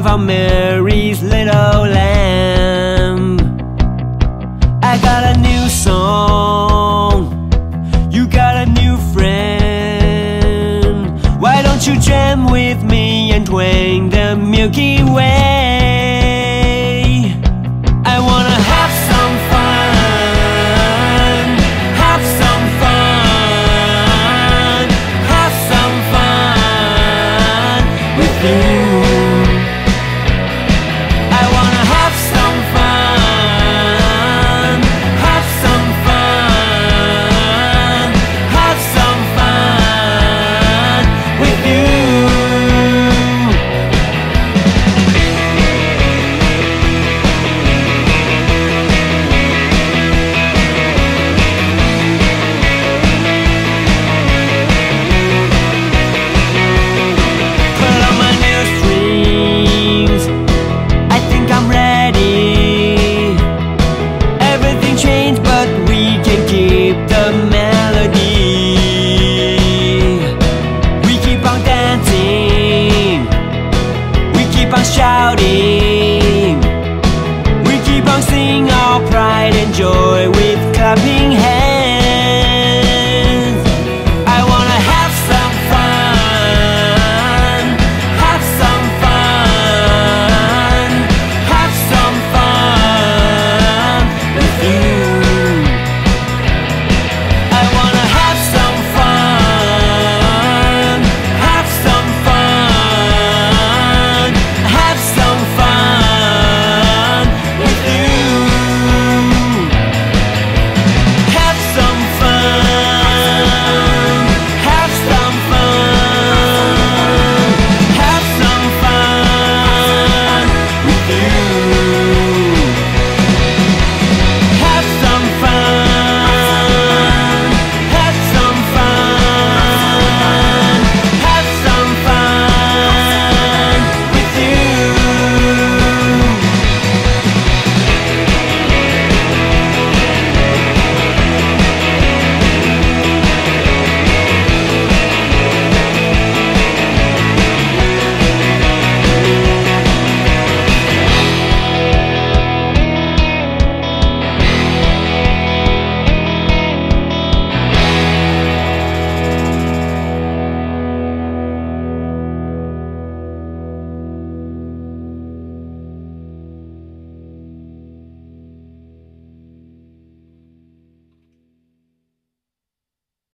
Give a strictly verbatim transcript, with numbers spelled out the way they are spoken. drive on Mary's little lamb. I got a new song, you got a new friend. Why don't you jam with me and twang the Milky Way? I wanna have some fun, have some fun, have some fun with you. Shouting, we keep on singing our pride and joy with clapping hands.